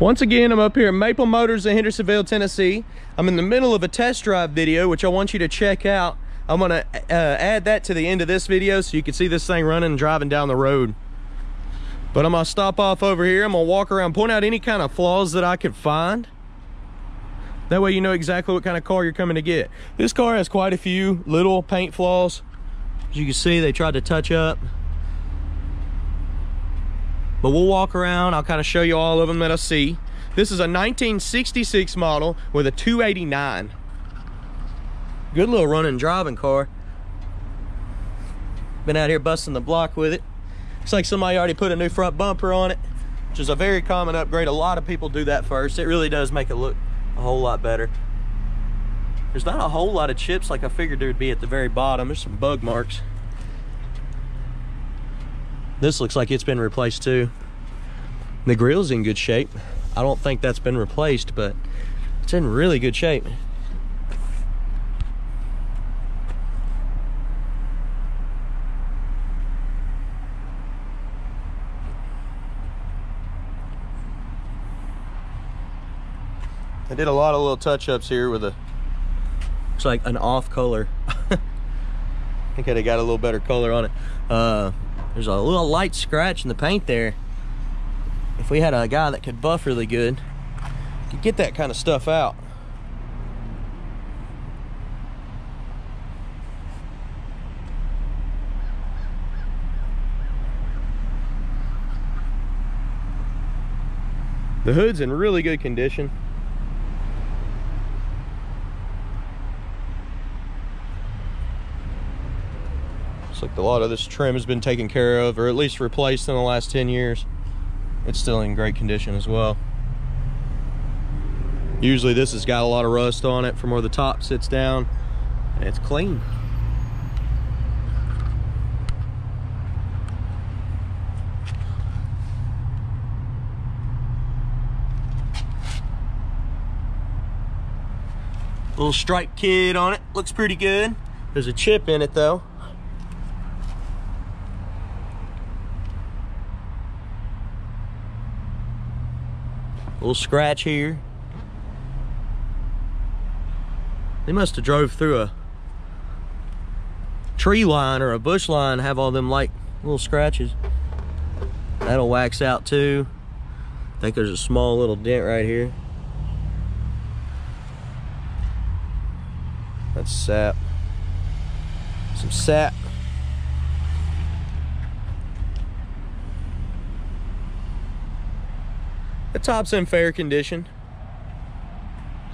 Once again, I'm up here at Maple Motors in Hendersonville, Tennessee. I'm in the middle of a test drive video, which I want you to check out. I'm gonna add that to the end of this video so you can see this thing running and driving down the road. But I'm gonna stop off over here. I'm gonna walk around, point out any kind of flaws that I could find. That way you know exactly what kind of car you're coming to get. This car has quite a few little paint flaws. As you can see, they tried to touch up. But we'll walk around, I'll kind of show you all of them that I see. This is a 1966 model with a 289. Good little running driving car. Been out here busting the block with it. Looks like somebody already put a new front bumper on it, which is a very common upgrade. A lot of people do that first. It really does make it look a whole lot better. There's not a whole lot of chips like I figured there would be at the very bottom. There's some bug marks. This looks like it's been replaced too. The grill's in good shape. I don't think that's been replaced, but it's in really good shape. I did a lot of little touch-ups here with a, looks like an off color. I think I'd have got a little better color on it. There's a little light scratch in the paint there. If we had a guy that could buff really good, could get that kind of stuff out. The hood's in really good condition. Like a lot of this trim has been taken care of, or at least replaced in the last 10 years. It's still in great condition as well. Usually this has got a lot of rust on it from where the top sits down, and it's clean. Little striped kid on it, looks pretty good. There's a chip in it though. Little scratch here. They must have drove through a tree line or a bush line, have all them like little scratches. That'll wax out too. I think there's a small little dent right here. That's sap. Some sap. The top's in fair condition.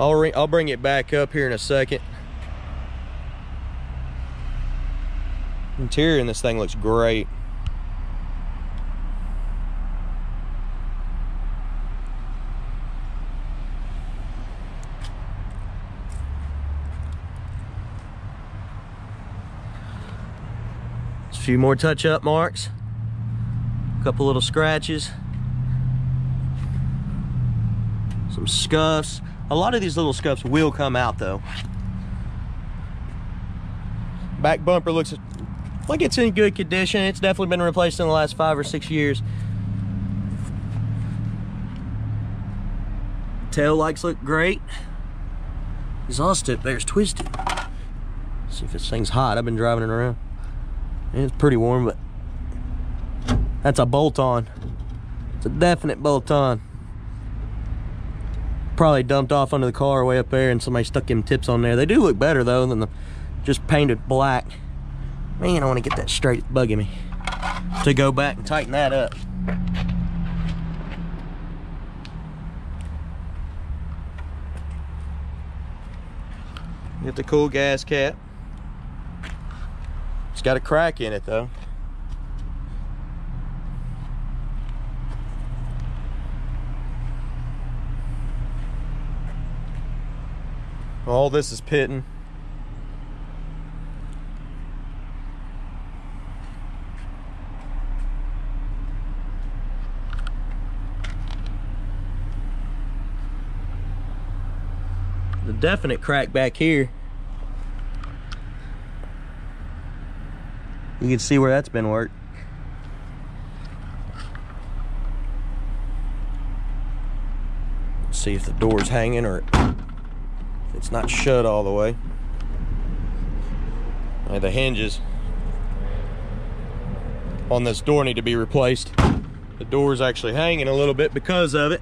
I'll bring it back up here in a second. Interior in this thing looks great. Just a few more touch-up marks. A couple little scratches. Some scuffs. A lot of these little scuffs will come out though. Back bumper looks like it's in good condition. It's definitely been replaced in the last 5 or 6 years. Tail lights look great. Exhaust tip there's twisted. Let's see if this thing's hot. I've been driving it around. It's pretty warm, but that's a bolt on. It's a definite bolt on. Probably dumped off under the car way up there and somebody stuck them tips on there. They do look better though than the just painted black. Man, I want to get that straight. It's bugging me to go back and tighten that up. Get the cool gas cap. It's got a crack in it though. All this is pitting. The definite crack back here. You can see where that's been worked. see if the door's hanging or if it's not shut all the way. And the hinges on this door need to be replaced. The door's actually hanging a little bit because of it.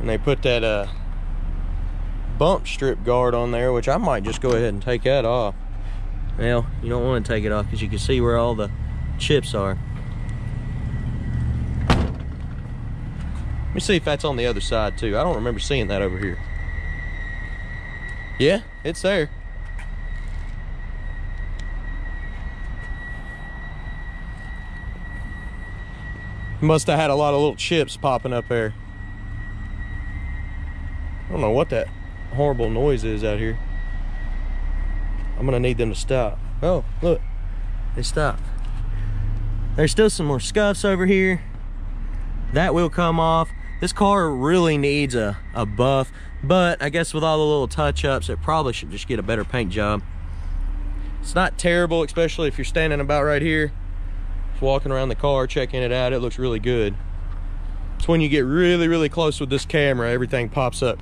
And they put that bump strip guard on there, which I might just go ahead and take that off. Well, you don't want to take it off because you can see where all the chips are. Let me see if that's on the other side too. I don't remember seeing that over here. Yeah, it's there. Must have had a lot of little chips popping up there. I don't know what that horrible noise is out here. I'm gonna need them to stop. Oh, look, they stopped. There's still some more scuffs over here. That will come off. This car really needs a buff, but I guess with all the little touch-ups, it probably should just get a better paint job. It's not terrible, especially if you're standing about right here, just walking around the car, checking it out. It looks really good. It's when you get really, really close with this camera, everything pops up.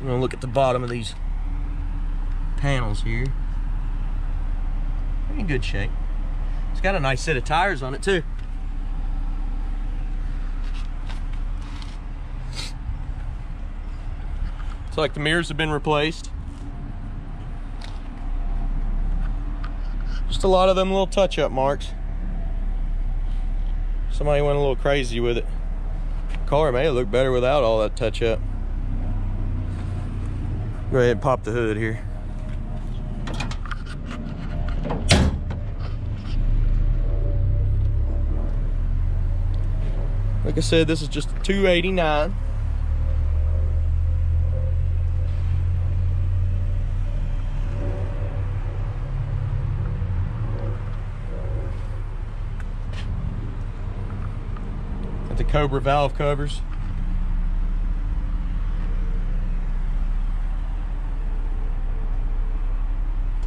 I'm gonna look at the bottom of these panels here. They're in good shape. It's got a nice set of tires on it too. It's like the mirrors have been replaced. Just a lot of them little touch-up marks. Somebody went a little crazy with it. The car may have looked better without all that touch-up. Go ahead and pop the hood here. Like I said, this is just $289. Got the Cobra valve covers.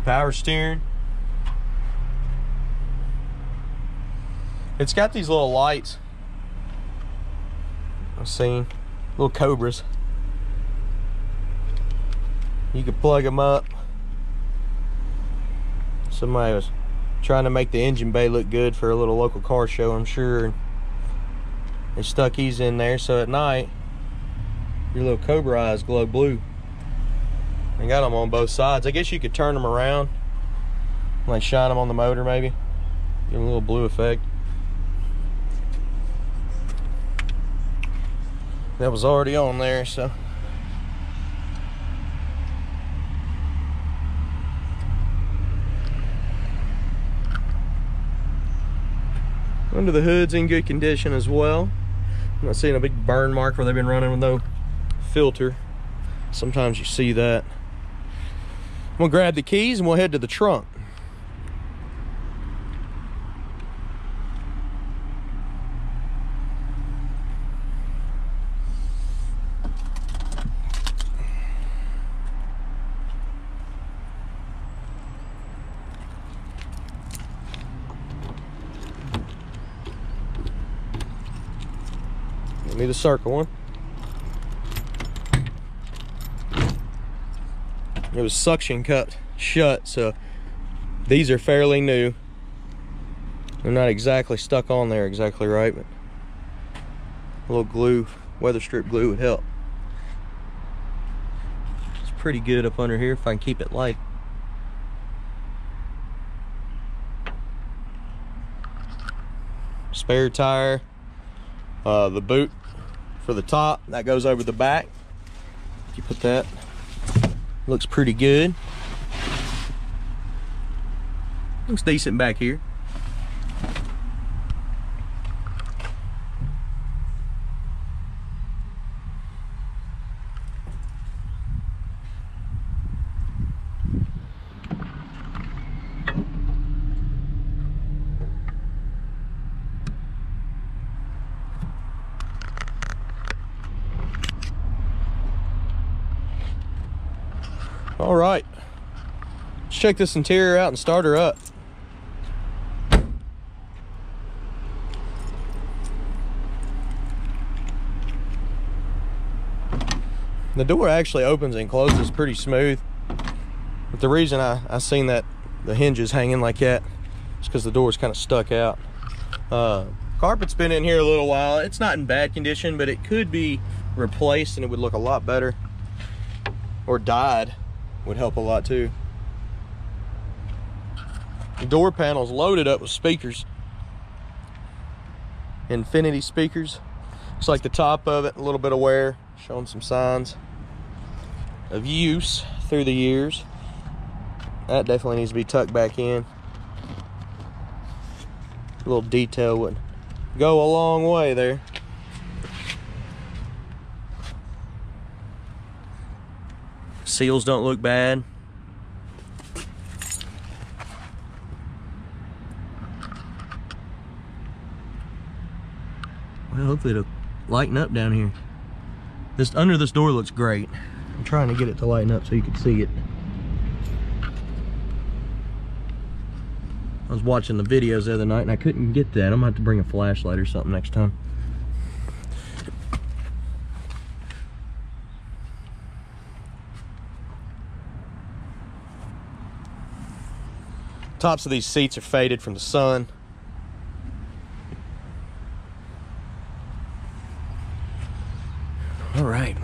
Power steering. It's got these little lights I've seen, little Cobras. You could plug them up. Somebody was trying to make the engine bay look good for a little local car show, I'm sure. They stuck these in there so at night your little Cobra eyes glow blue. They got them on both sides. I guess you could turn them around and like shine them on the motor, maybe give them a little blue effect. That was already on there, so under the hood's in good condition as well. I'm not seeing a big burn mark where they've been running with no filter. Sometimes you see that. I'm gonna grab the keys and we'll head to the trunk. I need a circle one. It was suction cupped shut, so these are fairly new. They're not exactly stuck on there exactly right, but a little glue, weather strip glue would help. It's pretty good up under here if I can keep it light. Spare tire, the boot for the top, that goes over the back. You put that. Looks pretty good. Looks decent back here. Let's check this interior out and start her up. The door actually opens and closes pretty smooth, but the reason I seen that the hinges hanging like that is because the door's kind of stuck out. Carpet's been in here a little while. It's not in bad condition, but it could be replaced and it would look a lot better, or dyed would help a lot too. The door panel's loaded up with speakers, Infinity speakers. Looks like the top of it, a little bit of wear, showing some signs of use through the years. That definitely needs to be tucked back in. A little detail would go a long way there. Seals don't look bad. Well, hopefully it'll lighten up down here. This under this door looks great. I'm trying to get it to lighten up so you can see it. I was watching the videos the other night and I couldn't get that. I'm gonna have to bring a flashlight or something next time. Tops of these seats are faded from the sun. All right.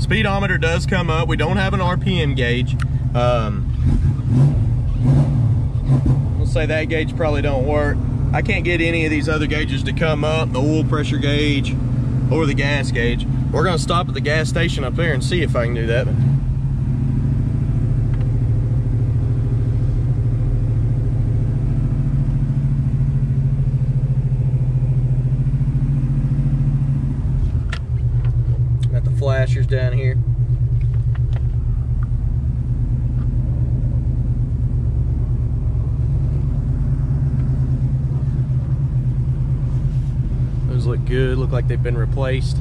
Speedometer does come up. We don't have an RPM gauge. We'll say that gauge probably don't work. I can't get any of these other gauges to come up, the oil pressure gauge or the gas gauge. We're gonna stop at the gas station up there and see if I can do that. Flashers down here. Those look good, look like they've been replaced.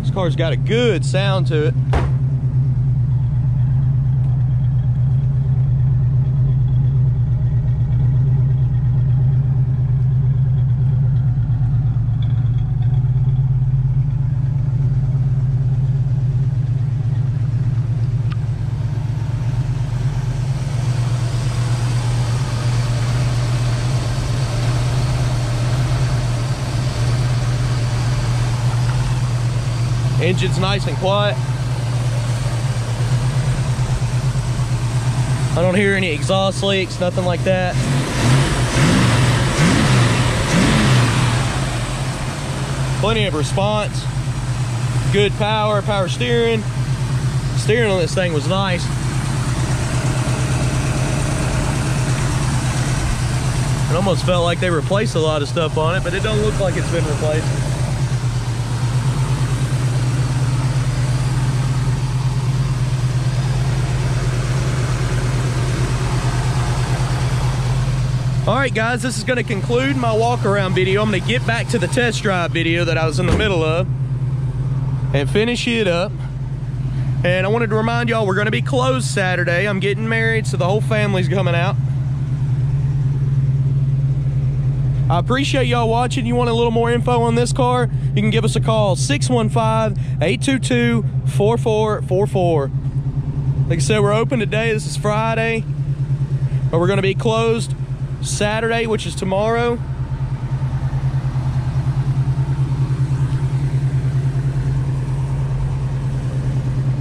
This car's got a good sound to it. Engine's nice and quiet. I don't hear any exhaust leaks, nothing like that. Plenty of response. Good power, power steering. Steering on this thing was nice. It almost felt like they replaced a lot of stuff on it, but it don't look like it's been replaced. All right, guys, this is going to conclude my walk around video. I'm going to get back to the test drive video that I was in the middle of and finish it up. And I wanted to remind y'all, we're going to be closed Saturday. I'm getting married, so the whole family's coming out. I appreciate y'all watching. You want a little more info on this car? You can give us a call, 615-822-4444. Like I said, we're open today. This is Friday, but we're going to be closed Saturday, which is tomorrow. You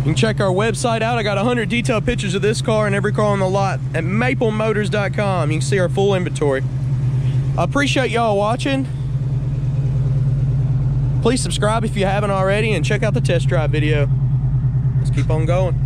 can check our website out. I got 100 detailed pictures of this car and every car on the lot at maplemotors.com. You can see our full inventory. I appreciate y'all watching. Please subscribe if you haven't already and check out the test drive video. Let's keep on going.